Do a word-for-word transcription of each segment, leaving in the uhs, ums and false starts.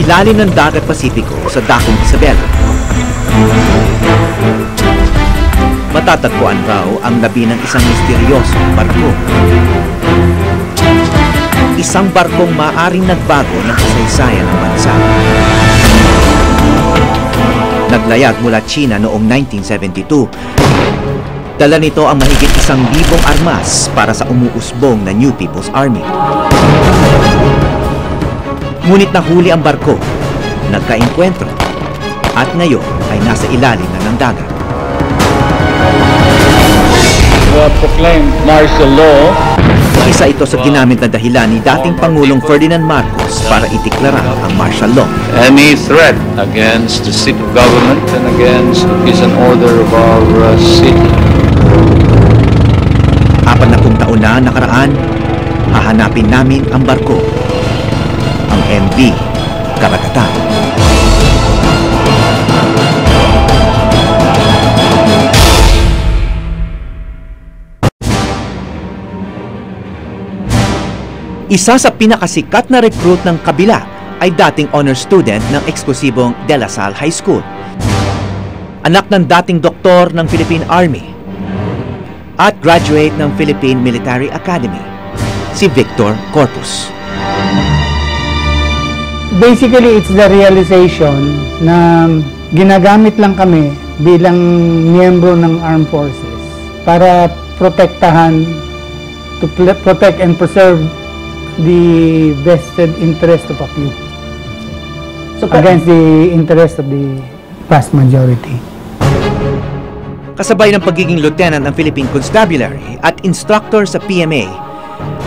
ilalim ng dagat Pasipiko sa dakong Isabela. Matatagpuan raw ang labi ng isang misteryosong barko. Isang barkong maaring nagbago ng kasaysayan ng bansa. Naglayag mula China noong nineteen seventy-two. Dala nito ang mahigit isang libong armas para sa umuusbong na New People's Army. Ngunit nahuli ang barko, nagkaengkwentro, at ngayon ay nasa ilalim na ng dagat. We proclaim martial law. Isa ito sa ginamit na dahilan ni dating Pangulong Ferdinand Marcos para itiklara ang martial law. Any threat against the city government and against is an order of our city. Apat na pung taon na nakaraan, hahanapin namin ang barko. Ang M V Karagatan. Isa sa pinakasikat na recruit ng kabila ay dating honor student ng eksklusibong De La Salle High School. Anak ng dating doktor ng Philippine Army at graduate ng Philippine Military Academy, si Victor Corpus. Basically, it's the realization na ginagamit lang kami bilang miyembro ng armed forces para protektahan, to protect and preserve the vested interest of a few so, against the interest of the vast majority. Kasabay ng pagiging lieutenant ng Philippine Constabulary at instructor sa P M A,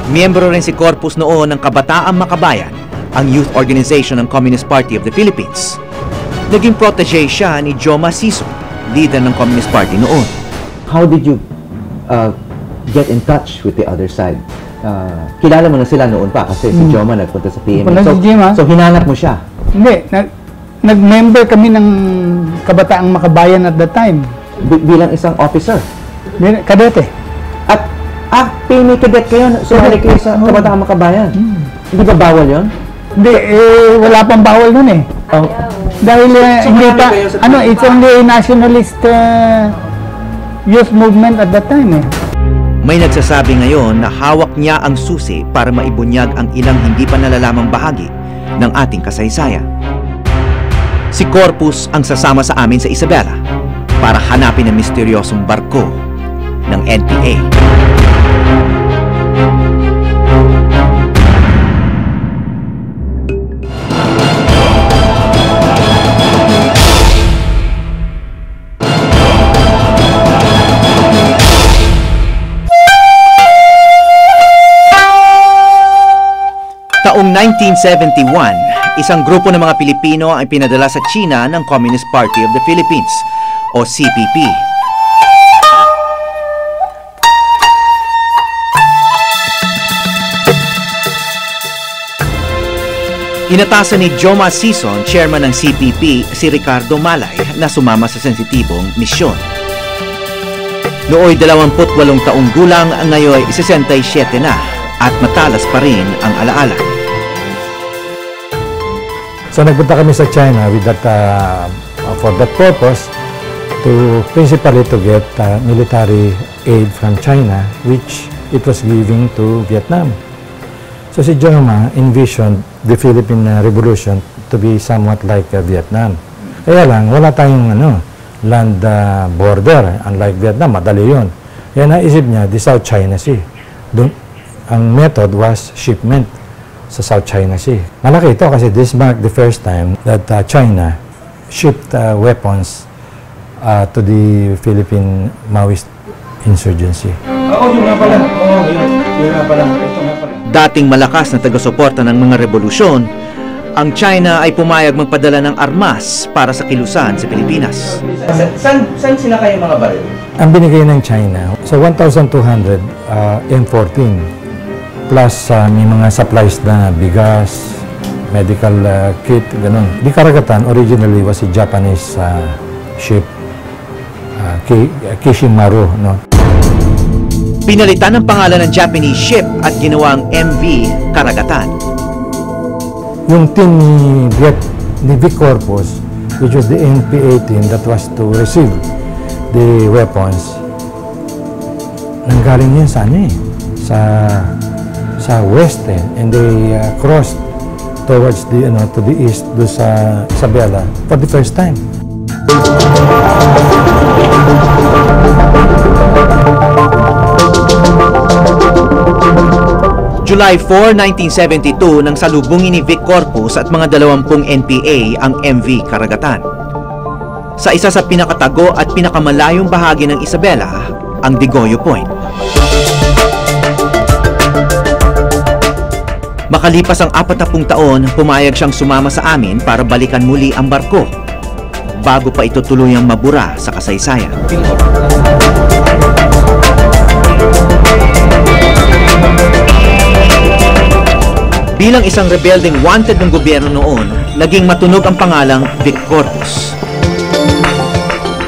miyembro rin si Corpus noon ng Kabataang Makabayan, ang youth organization ng Communist Party of the Philippines. Naging protege siya ni Joma Sison, leader ng Communist Party noon. How did you uh, get in touch with the other side? Uh, kilala mo na sila noon pa kasi si Joma nagpunta sa P M A. So, so hinanap mo siya? Hindi. Nag-member kami ng Kabataang Makabayan at that time. B bilang isang officer? Kadete. At, ah, P M A kadet kayo. So, halik kayo sa Kabataang Makabayan. Hmm. Hindi ba bawal yun? Hindi, eh, wala pang bawal nun eh. Oh. Dahil, uh, so, hindi pa, ano, it's only a nationalist uh, youth movement at that time eh. May nagsasabi ngayon na hawak niya ang susi para maibunyag ang ilang hindi pa nalalamang bahagi ng ating kasaysayan. Si Corpus ang sasama sa amin sa Isabela para hanapin ang misteryosong barko ng N P A. Noong nineteen seventy-one, isang grupo ng mga Pilipino ay pinadala sa China ng Communist Party of the Philippines o C P P. Inatasan ni Joma Sison, chairman ng C P P, si Ricardo Malay na sumama sa sensitibong misyon. Nooy dalawampu't walong taong gulang, ngayon ay sesenta y siete na at matalas pa rin ang alaala. So nagpunta kami sa China with that, uh, for that purpose, to principally to get uh, military aid from China, which it was giving to Vietnam. So si Joma envisioned the Philippine Revolution to be somewhat like uh, Vietnam. Kaya lang, wala tayong ano, land uh, border, unlike Vietnam, madali yun. Kaya naisip niya, the South China Sea. Dun, ang method was shipment sa South China Sea. Malaki ito kasi this marked the first time that uh, China shipped uh, weapons uh, to the Philippine Maoist insurgency. Oo, yun nga pala. Oo, yun nga pala. Ito nga pala. Dating malakas na taga-suporta ng mga rebolusyon, ang China ay pumayag magpadala ng armas para sa kilusan sa Pilipinas. Saan, saan sila kayo mga baril? Ang binigay ng China, so one thousand two hundred uh, M fourteen. Plus, uh, may mga supplies na bigas, medical uh, kit, ganun. The Karagatan originally was a Japanese uh, ship, uh, Kishimaru, no? Pinalitan ang pangalan ng Japanese ship at ginawang M V Karagatan. yung team ni Vic, ni Vic Corpus, which was the N P A team that was to receive the weapons, nanggaling yun sa ano eh, sa, sa west eh, and they uh, crossed towards the, ano, to the east, do sa Isabela, for the first time. July four, nineteen seventy-two, nang salubungin ni Vic Corpus at mga dalawampung N P A ang M V Karagatan. Sa isa sa pinakatago at pinakamalayong bahagi ng Isabela, ang Digoyo Point. Makalipas ang apatnapung taon, pumayag siyang sumama sa amin para balikan muli ang barko bago pa ito tuluyang mabura sa kasaysayan. Bilang isang rebelding wanted ng gobyerno noon, naging matunog ang pangalang Vic Corpus.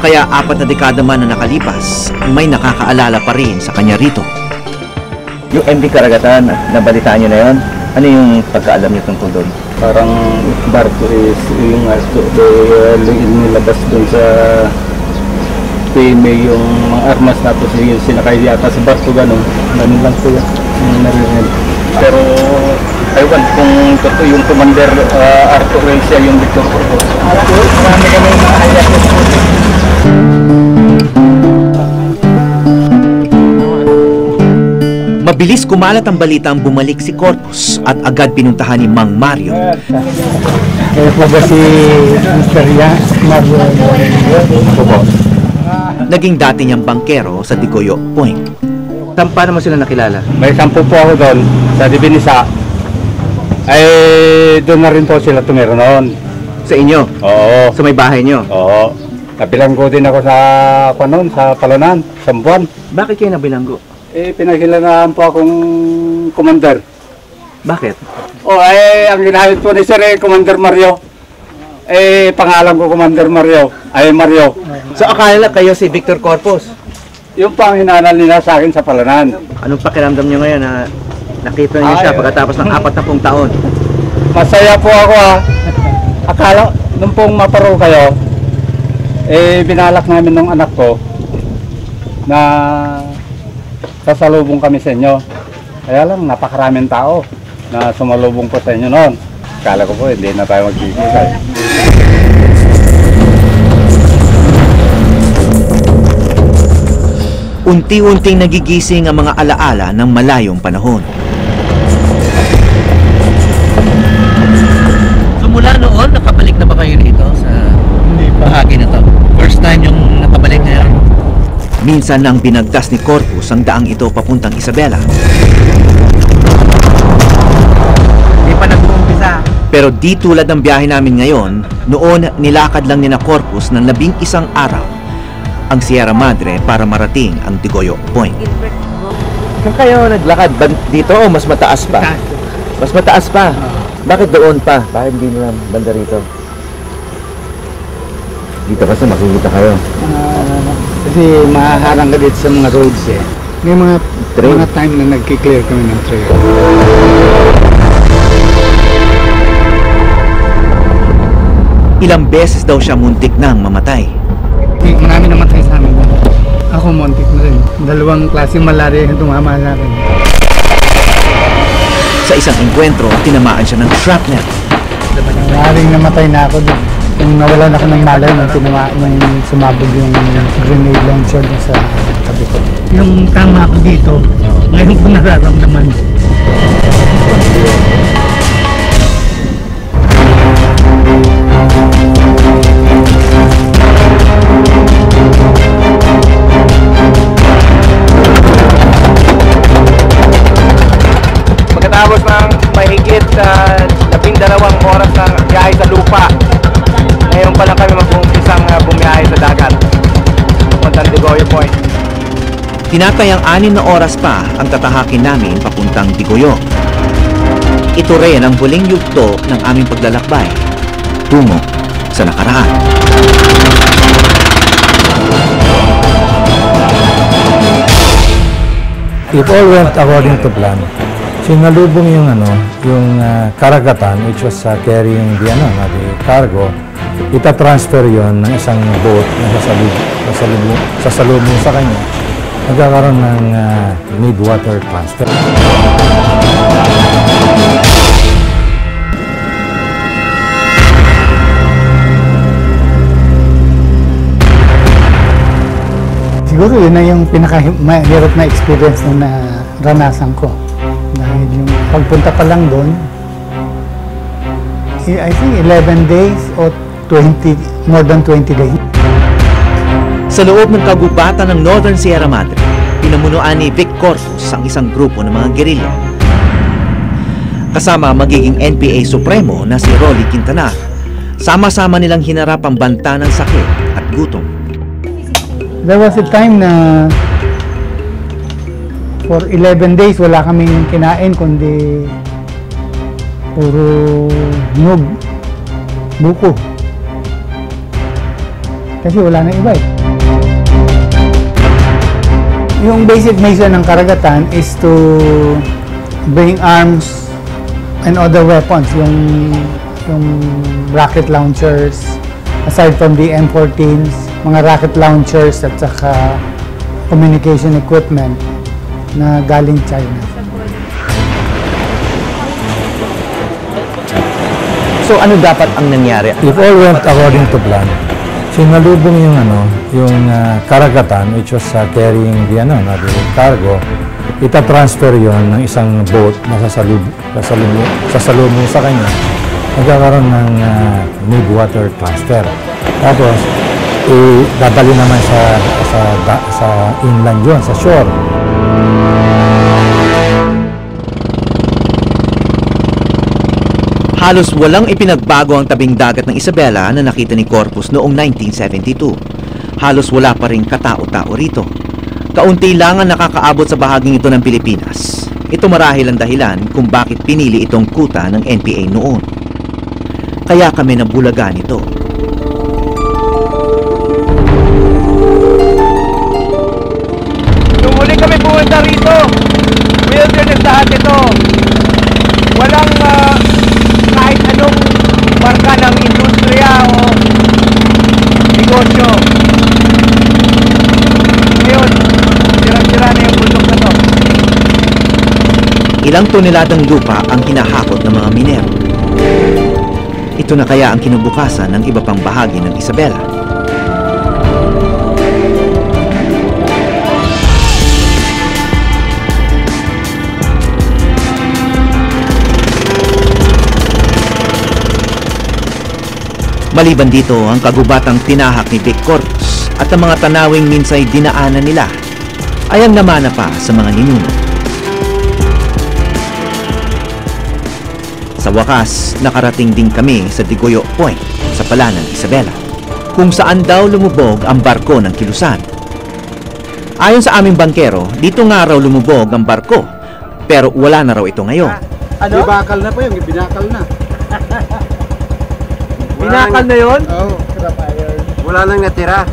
Kaya apat na dekada man na nakalipas, may nakakaalala pa rin sa kanya rito. Yung M V Karagatan, nabalitaan nyo na yun? Ano yung pagkaalam nyo tungkol doon? Parang barko is yung aso, uh, nilabas doon sa P M A yung mga armas na ito, yung sinakay yata sa barko, gano'n. Ganun lang po yan, yung narinig. Pero aywan kung ito yung commander uh, Arthur Rencia yung Victor Corpus. Arthur, marami kami makahayas na po. Mabilis kumalat ang balitang bumalik si Corpus at agad pinuntahan ni Mang Mario. Kaya po ba si Mister Yang? Naging dati niyang bankero sa Digoyo Point. Saan pa naman sila nakilala? May sampu po ako doon sa Dibinisa. Ay, doon na rin po sila tumira noon. Sa inyo? Oo. Sa may bahay niyo? Oo. Nabilanggo din ako sa Panon, sa Palanan, sa Buwan. Bakit kayo nabilanggo? Eh, pinakilalaan po akong commander. Bakit? Oh, eh, ang ginahit po ni Sir eh, Commander Mario. Eh, pangalan ko Commander Mario. Ay, Mario. So, akala kayo si Victor Corpus? Yung pang hinanal nila sa akin sa Palanan. Anong pakiramdam niyo ngayon na nakita niyo siya pagkatapos ng apat na pong taon? Masaya po ako ha. Akala, nung pong maparo kayo, eh binalak namin ng anak ko na sasalubong kami sa inyo. Kaya lang, napakaraming tao na sumalubong po sa inyo noon. Akala ko po, hindi na tayo magkikita. Unti-unting nagigising ang mga alaala ng malayong panahon. So mula noon, nakabalik na ba kayo dito sa bahagi na to? First time yung nakabalik na yun? Minsan nang binagtas ni Corpus ang daang ito papuntang Isabela. Hindi pa nag-uumpisa. Pero di tulad ng biyahe namin ngayon, noon nilakad lang ni na Corpus ng labing isang araw ang Sierra Madre para marating ang Digoyo Point. Saan kayo naglakad? Ba dito o mas mataas pa? Mas mataas pa? Bakit doon pa? Bakit hindi nila banda rito? Dito kasi makikita kayo. Uh, kasi maharang ka dito sa mga roads eh. May mga, mga time na nagkiklear kami ng trail. Ilang beses daw siya muntik nang mamatay. Marami namatay sa amin. Ako muntik na rin. Dalawang klase malaria yung tumama sa akin. Sa isang engkwentro, tinamaan siya ng shrapnel. Maraming namatay na ako doon. Nung nawalan ako ng malay, nung, nung sumabog yung grenade launcher sa tabi ko. Yung tama ako dito, ngayon ko nararamdaman. Pagkatapos ng mahigit uh, labing dalawang oras ng biyahe sa lupa, ngayon pa lang kami mag-umpisang uh, bumiyahe sa dagat. Papuntang Digoyo Point. Tinatayang anim na oras pa ang tatahakin namin papuntang Digoyo. Ito rin ang huling yugto ng aming paglalakbay tungo sa nakaraan. It all went according to plan. Sinalubong yung ano, yung uh, Karagatan, which was uh, carrying the, ano, the cargo. Itatransfer yon ng isang boat na sasalubong, sasalubong sa kanya. Nagkakaroon ng uh, mid-water transfer. Siguro yun na yung pinakahirap na experience na naranasan ko. Dahil yung pagpunta pa lang doon, I think eleven days or twenty, more than twenty days. Sa loob ng kagubatan ng Northern Sierra Madre, pinamunuan ni Vic Corpus ang isang grupo ng mga guerrilla. Kasama magiging N P A Supremo na si Rolly Quintana, sama-sama nilang hinarap ang banta ng sakit at gutom. There was a time na for eleven days wala kaming kinain kundi puro nyug, buko. Kasi wala na iba eh. Yung basic mission ng Karagatan is to bring arms and other weapons, yung, yung rocket launchers, aside from the M fourteens, mga rocket launchers at saka communication equipment na galing China. So ano dapat ang nangyari? If all went according to plan, sinalubong yung ano, yung uh, Karagatan, which was uh, carrying the, ano, the cargo. Itatransfer yon ng isang boat na sasalubong, sasalubong, sasalubong sa kanya. Nagkakaroon ng uh, mid-water transfer. Tapos, eh, dadali naman sa, sa, da, sa inland yon, sa shore. Halos walang ipinagbago ang tabing dagat ng Isabela na nakita ni Corpus noong nineteen seventy-two. Halos wala pa rin katao-tao rito. Kaunti lang ang nakakaabot sa bahaging ito ng Pilipinas. Ito marahil ang dahilan kung bakit pinili itong kuta ng N P A noon. Kaya kami nabulaga nito. Nung huli kami pumunta rito, wilderness lahat ito. Walang uh... barka ng industriya o negosyo. Ngayon, sirang-sira na yung bundok na to. Ilang toneladang lupa ang hinahakot ng mga minero. Ito na kaya ang kinabukasan ng iba pang bahagi ng Isabela. Maliban dito, ang kagubatang tinahak ni Vic Corpus at ang mga tanawing minsay dinaanan nila ay ang namana pa sa mga ninuno. Sa wakas, nakarating din kami sa Digoyo Point sa Palanan, Isabela, kung saan daw lumubog ang barko ng Kilusan. Ayon sa aming bankero, dito nga raw lumubog ang barko, pero wala na raw ito ngayon. Ah, ano? Ibakal na po yung ibinakal na. Binakal na yun? Oo. Wala nang natira.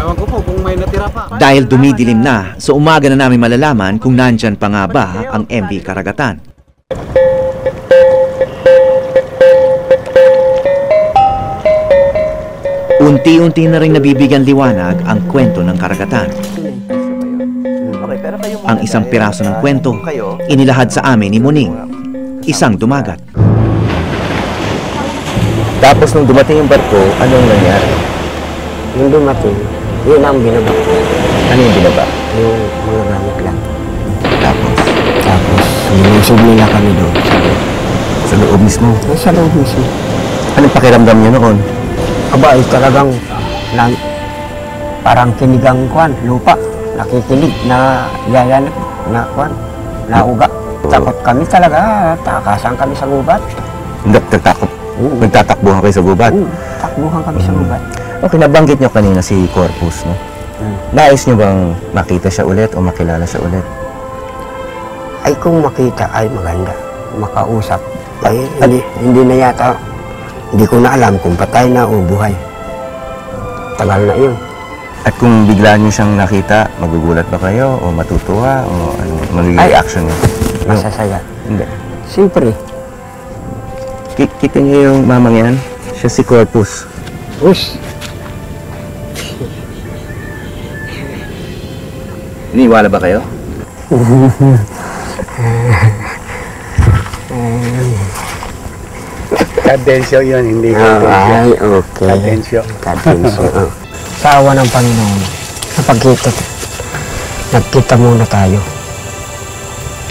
Ewan ko po kung may natira pa. Dahil dumidilim na, sa umaga na namin malalaman kung nandyan pa nga ba ang M V Karagatan. Unti-unti na rin nabibigyan liwanag ang kwento ng Karagatan. Ang isang piraso ng kwento, inilahad sa amin ni Muning, isang dumagat. Tapos nung dumating yung barko, anong nangyari? Nung dumating, yun ang binaba. Ano yung binaba? Yung mga ramik lang. Tapos? Tapos, nilusog nila kami doon. Sa loob mismo? Sa loob mismo. Anong pakiramdam niyo noon? Aba, ay talagang lang, parang kinigang kwan, lupa. Nakikinig na yayanap na kwan, na uga. Takot kami talaga, takasan kami sa gubat. Nagtatakot? Nagtatakbuhan kayo sa gubat? Oo, takbuhan kami sa gubat. Okay, nabanggit niyo kanina si Corpus, no? Hmm. Nais niyo bang makita siya ulit o makilala siya ulit? Ay, kung makita ay maganda. Makausap. Ay, hindi, hindi na yata. Hindi ko na alam kung patay na o buhay. Tagal na yun. At kung bigla niyo siyang nakita, magugulat ba kayo o matutuwa o ano, magiging reaction niyo? masasaya. Hindi. Siyempre. Kita niyo yung mamang yan? Siya si Corpus. Ush! Iniwala ba kayo? Kadensyo yun, hindi kadensyo. Ay, okay. Kadensyo. Kadensyo. Sa awa ng Panginoon, napagkita, nagkita muna tayo.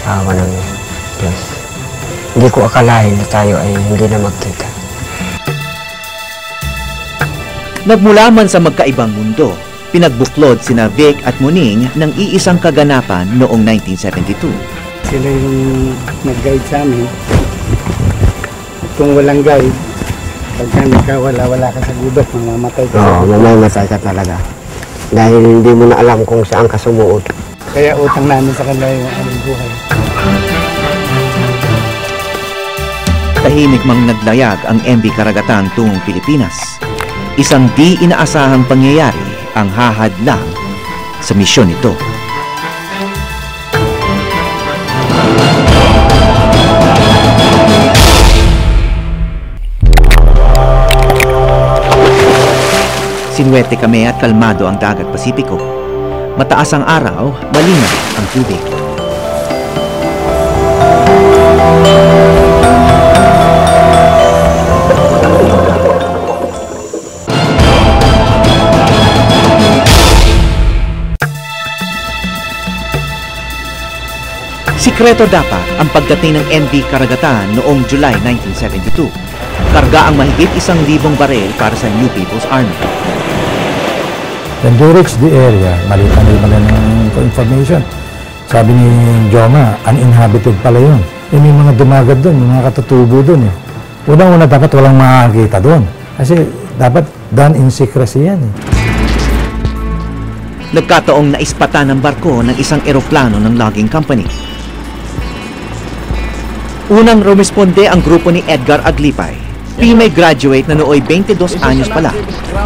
Sa awa ng Diyos. Hindi ko akalain na tayo ay hindi na magkita. Nagmula man sa magkaibang mundo, pinagbuklod sina Vic at Muning ng iisang kaganapan noong nineteen seventy-two. Sila yung nag-guide sa amin. Kung walang guide, pagka nagkawala-wala ka sa gubat, mamamatay ka. Oo, mamamatay ka talaga. Dahil hindi mo na alam kung saan ka sumuot. Kaya utang namin sa kanila yung aming buhay. Tahimik mang naglayag ang M V Karagatan tungong Pilipinas. Isang di inaasahang pangyayari ang hahad lang sa misyon ito. Sinuwerte kami at kalmado ang dagat Pasipiko. Mataas ang araw, malinaw ang tubig. Sikreto dapat ang pagdating ng M V Karagatan noong July nineteen seventy-two. Karga ang mahigit isang libong barel para sa New People's Army. When they reached the area, malita-malita ng information. Sabi ni Joma, uninhabited pala yun. E may mga dumagad doon, may mga katutubo doon. Eh. Unang-una dapat walang makakita doon. Kasi dapat done in secrecy yan. Eh. Nagkataong naispata ng barko ng isang eroplano ng logging company. Unang rumisponde ang grupo ni Edgar Aglipay. P M A graduate na nooy twenty-dos anyos pala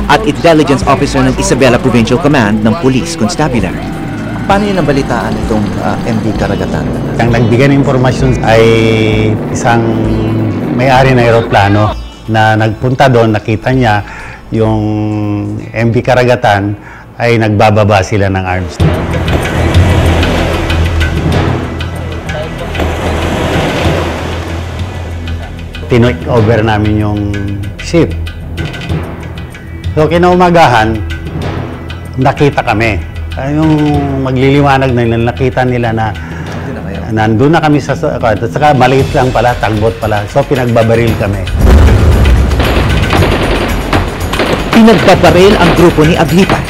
at intelligence officer ng Isabela Provincial Command ng Police Constabulary. Paano yung nabalitaan itong uh, M V Karagatan? Ang nagbigay ng impormasyon ay isang may-ari na aeroplano na nagpunta doon, nakita niya yung M V Karagatan ay nagbababa sila ng arms. Tinake over namin yung ship. So, kinaumagahan, nakita kami. Yung magliliwanag na nila, nakita nila na nandun na kami sa... At saka maliit lang pala, tagbot pala. So, pinagbabaril kami. Pinagbabaril ang grupo ni Aglipay.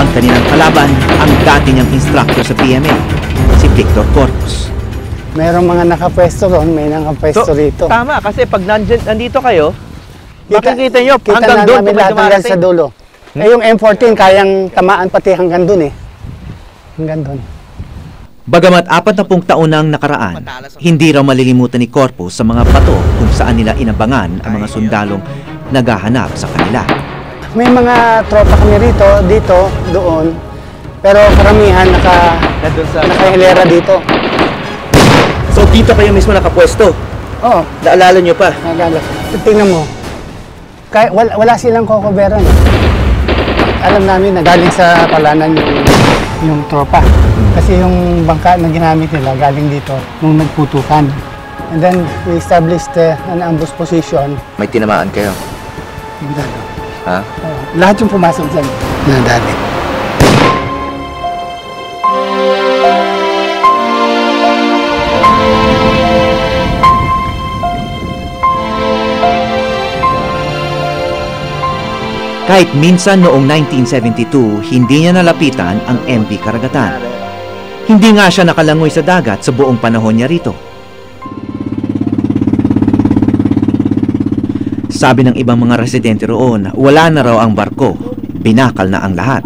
Ang kanilang kalaban, ang dati niyang instructor sa P M A, si Victor Corpus. Merong mga nakapwesto doon, may nakapwesto dito. Tama, kasi pag nandito kayo, makikita nyo hanggang doon. Kita na namin hanggang sa dulo. Hmm? Eh yung M fourteen, kayang tamaan pati hanggang doon eh. Hanggang doon. Bagamat apatnampung taon ang nakaraan, hindi raw malilimutan ni Corpus sa mga bato kung saan nila inabangan ang mga sundalong naghahanap sa kanila. May mga tropa kami rito, dito, doon, pero karamihan naka, nakahilera dito. So, dito kayo mismo nakapwesto? Oo. Naalala nyo pa? Naalala. Tingnan mo. Kaya, wala, wala silang kokoberan. Alam namin na galing sa Palanan yung, yung tropa. Kasi yung bangka na ginamit nila galing dito nung nagputukan. And then, we established uh, an ambush position. May tinamaan kayo? Yung dami. Ha? Uh, lahat yung pumasok dyan. Yung dami. Kahit minsan noong nineteen seventy-two, hindi niya nalapitan ang M V Karagatan. Hindi nga siya nakalangoy sa dagat sa buong panahon niya rito. Sabi ng ibang mga residente roon, wala na raw ang barko. Binakal na ang lahat.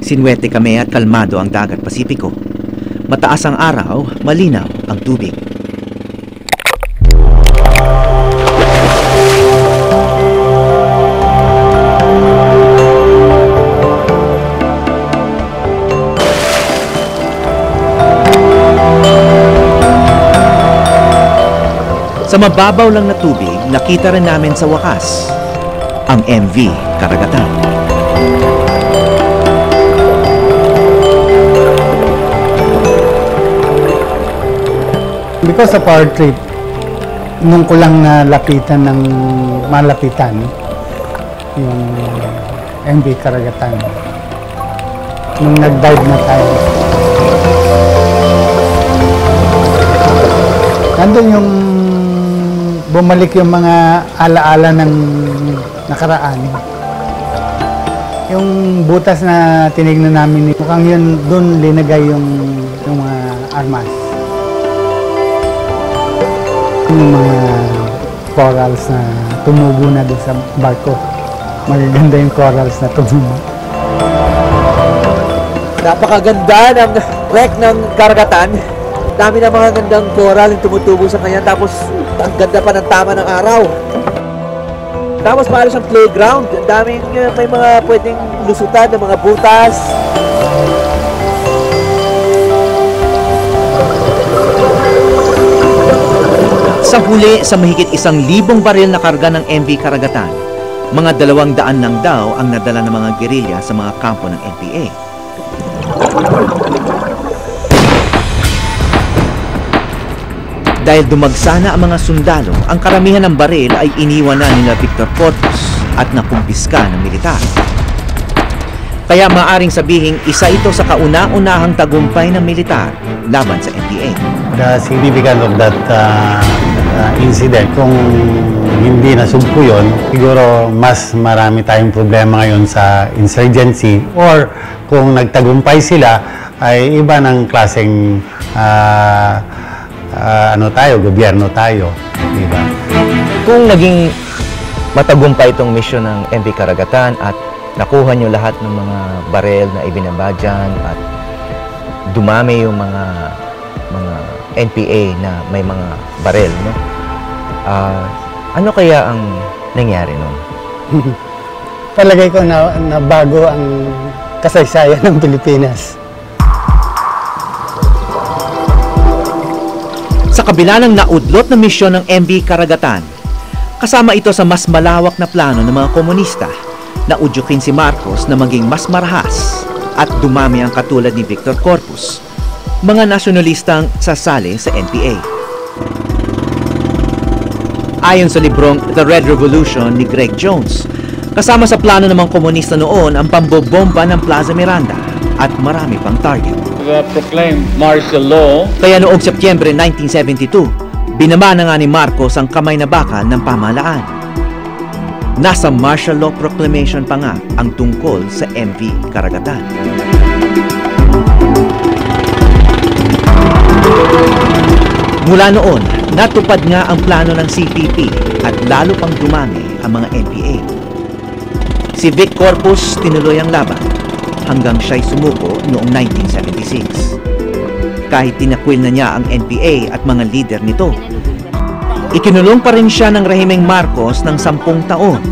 Sinuwerte kami at kalmado ang dagat Pasipiko. Mataas ang araw, malinaw ang tubig. Sa mababaw lang na tubig, nakita rin namin sa wakas ang M V Karagatan. Because of our trip, nung ko lang nalapitan ng malapitan yung M V Karagatan, nung nag-dive na tayo. Nandun yung bumalik yung mga alaala ng nakaraan. Yung butas na tinignan namin, mukhang yun, doon linagay yung, yung mga armas. Yung mga corals na tumubo na doon sa barko. Magaganda yung corals na tumubo. Napakaganda ng wreck ng Karagatan. Dami na mga gandang coral yung tumutubo sa kanya. Tapos ang ganda pa ng tama ng araw. Tapos maalos ang playground. Ang daming uh, may mga pwedeng lusutan ng mga butas. Sa huli, sa mahigit isang libong baril na karga ng M V Karagatan, mga dalawang daan lang daw ang nadala ng mga gerilya sa mga kampo ng N P A. Dahil dumagsana ang mga sundalo, ang karamihan ng baril ay iniwan na nila Victor Corpus at nakumpiska ng militar. Kaya maaring sabihin, isa ito sa kauna-unahang tagumpay ng militar laban sa N P A. The significance of that uh, uh, incident, kung hindi nasugpo yun, siguro mas marami tayong problema ngayon sa insurgency, or kung nagtagumpay sila ay iba ng klaseng uh, Uh, ano tayo, gobyerno tayo, di ba? Kung naging matagumpay itong misyon ng M V Karagatan at nakuha nyo lahat ng mga barel na ibinaba dyan at dumami yung mga mga N P A na may mga barel, no? Uh, ano kaya ang nangyari nun? Palagay ko na, na bago ang kasaysayan ng Pilipinas. Sa kabila ng naudlot na misyon ng M V Karagatan, kasama ito sa mas malawak na plano ng mga komunista na udyukin si Marcos na maging mas marahas at dumami ang katulad ni Victor Corpus, mga nasyonalistang sasali sa N P A. Ayon sa librong The Red Revolution ni Greg Jones, kasama sa plano ng mga komunista noon ang pambobomba ng Plaza Miranda at marami pang target. Proclaimed martial law. Kaya noong Setyembre nineteen seventy-two, binaba na nga ni Marcos ang kamay na baka ng pamahalaan. Nasa martial law proclamation pa nga ang tungkol sa M V Karagatan. Mula noon, natupad nga ang plano ng C P P at lalo pang dumami ang mga N P A. Si Vic Corpus tinuloy ang laban hanggang siya'y sumuko noong nineteen seventy-six. Kahit tinakwil na niya ang N P A at mga leader nito, ikinulong pa rin siya ng rehimeng Marcos ng sampung taon.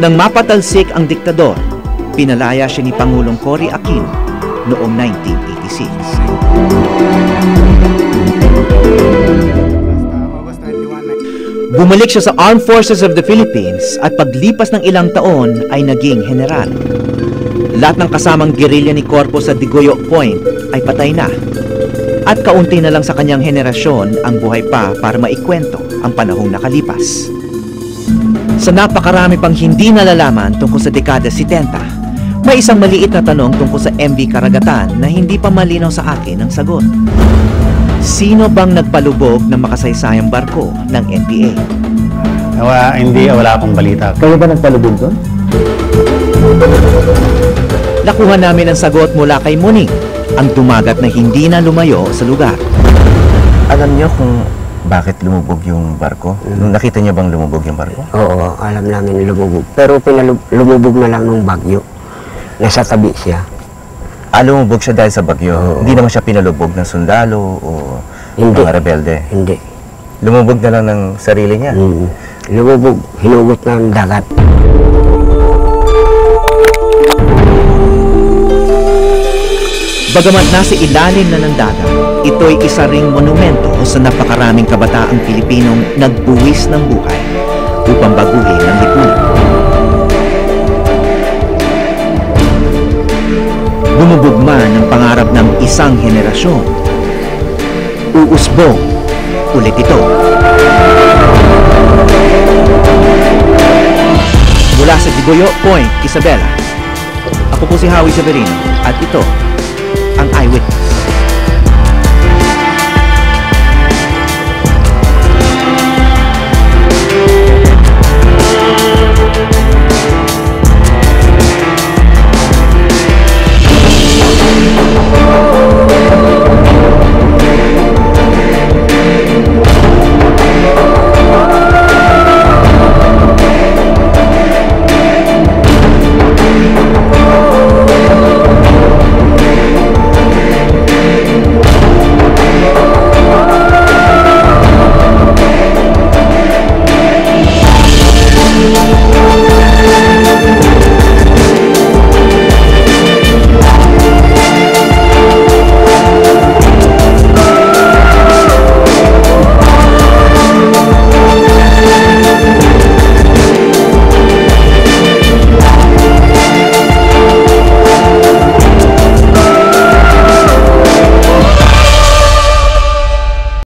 Nang mapatalsik ang diktador, pinalaya siya ni Pangulong Cory Aquino noong nineteen eighty-six. Bumalik siya sa Armed Forces of the Philippines at paglipas ng ilang taon ay naging general. Lahat ng kasamang gerilya ni Corpus sa Digoyo Point ay patay na. At kaunti na lang sa kanyang henerasyon ang buhay pa para maikwento ang panahong nakalipas. Sa napakarami pang hindi nalalaman tungkol sa dekada setenta, may isang maliit na tanong tungkol sa M V Karagatan na hindi pa malinaw sa akin ang sagot. Sino bang nagpalubog ng makasaysayang barko ng N P A? Wala, hindi, wala akong balita. Kayo ba nagpalubog doon? Nakuha namin ang sagot mula kay Monique, ang dumagat na hindi na lumayo sa lugar. Alam niyo kung bakit lumubog yung barko? Mm. Nakita niyo bang lumubog yung barko? Oo, alam namin lumubog. Pero lumubog na lang nung bagyo. Nasa tabi siya. Ah, lumubog siya dahil sa bagyo? Oo. Hindi naman siya pinalubog ng sundalo o hindi, mga rebelde? Hindi. Lumubog na lang ng sarili niya? Mm. Lumubog, hinugot na ng dagat. Bagamat nasa ilalim na ng dagat, Ito'y isa ring monumento sa napakaraming kabataang Pilipinong nagbuwis ng buhay upang baguhin ang lipunan. Bumubugma ng pangarap ng isang henerasyon. Uusbong ulit ito. Mula sa Digoyo Point, Isabela, ako po si Howie Severino at ito ang Eyewitness.